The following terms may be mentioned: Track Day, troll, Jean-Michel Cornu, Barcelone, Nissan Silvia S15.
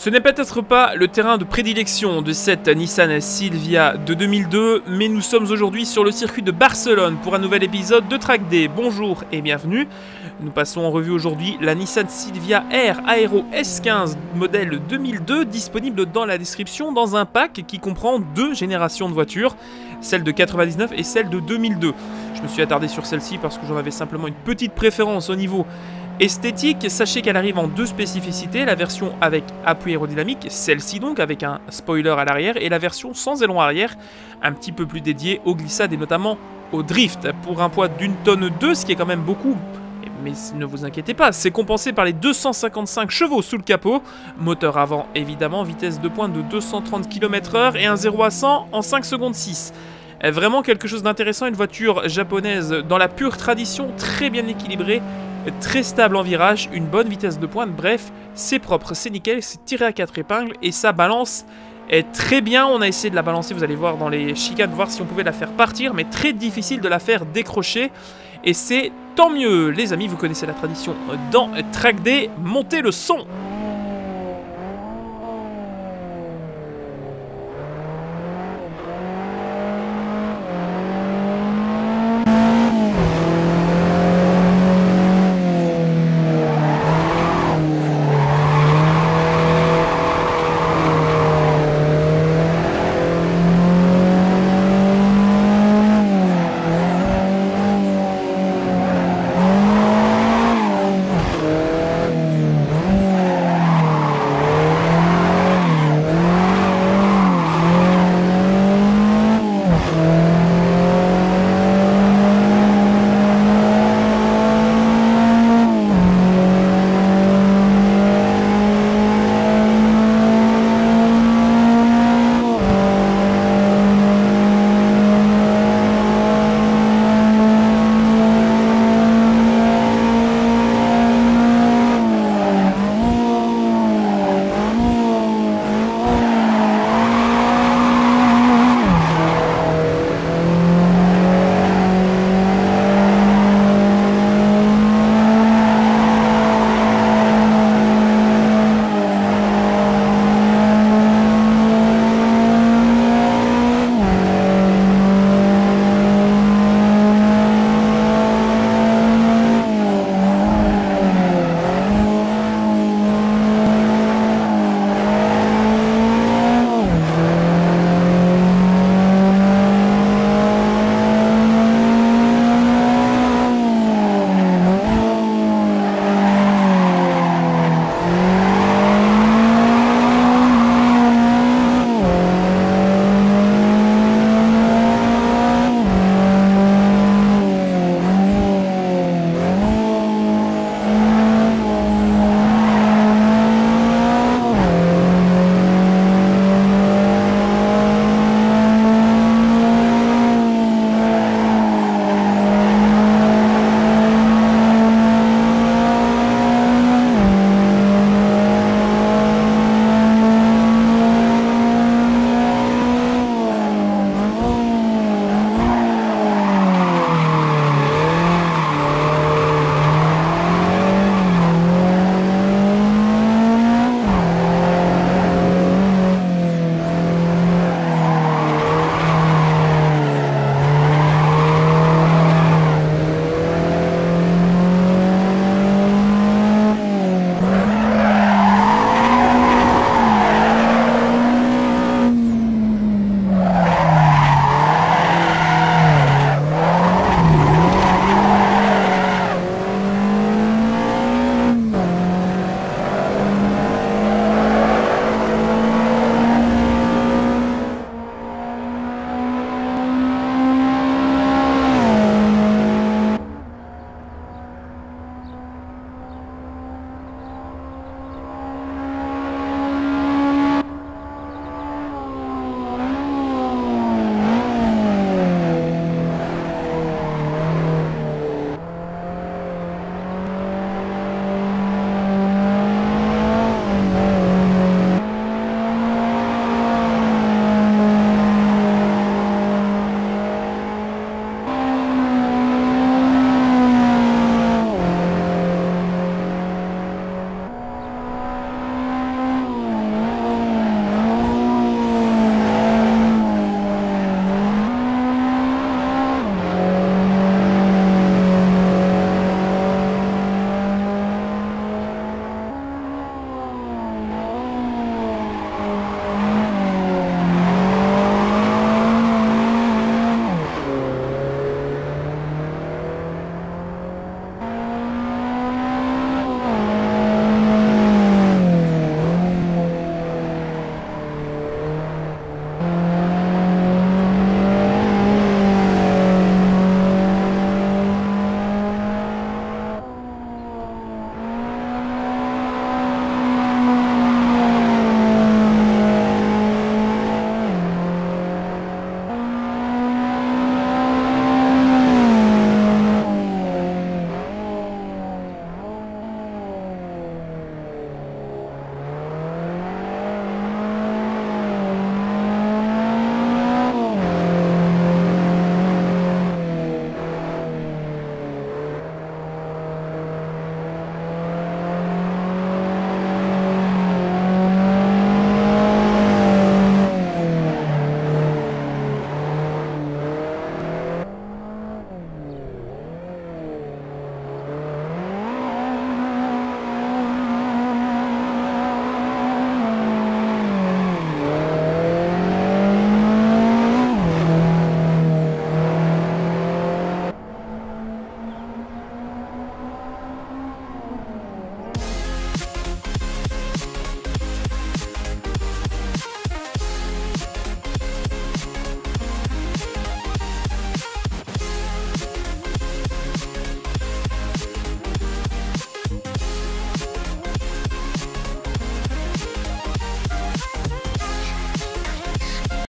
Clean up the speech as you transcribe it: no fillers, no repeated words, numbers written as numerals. Ce n'est peut-être pas le terrain de prédilection de cette Nissan Silvia de 2002, mais nous sommes aujourd'hui sur le circuit de Barcelone pour un nouvel épisode de Track Day. Bonjour et bienvenue. Nous passons en revue aujourd'hui la Nissan Silvia R Aero S15 modèle 2002, disponible dans la description dans un pack qui comprend deux générations de voitures, celle de 99 et celle de 2002. Je me suis attardé sur celle-ci parce que j'en avais simplement une petite préférence au niveau esthétique. Sachez qu'elle arrive en deux spécificités, la version avec appui aérodynamique, celle-ci donc avec un spoiler à l'arrière, et la version sans aileron arrière, un petit peu plus dédiée aux glissades et notamment au drift, pour un poids d'1,2 tonnes, ce qui est quand même beaucoup. Mais ne vous inquiétez pas, c'est compensé par les 255 chevaux sous le capot, moteur avant évidemment, vitesse de pointe de 230 km/h et un 0 à 100 en 5,6 secondes. Vraiment quelque chose d'intéressant, une voiture japonaise dans la pure tradition, très bien équilibrée, très stable en virage, une bonne vitesse de pointe, bref, c'est propre, c'est nickel, c'est tiré à 4 épingles et ça balance est très bien. On a essayé de la balancer, vous allez voir dans les chicanes, voir si on pouvait la faire partir, mais très difficile de la faire décrocher et c'est tant mieux. Les amis, vous connaissez la tradition dans Track Day, montez le son!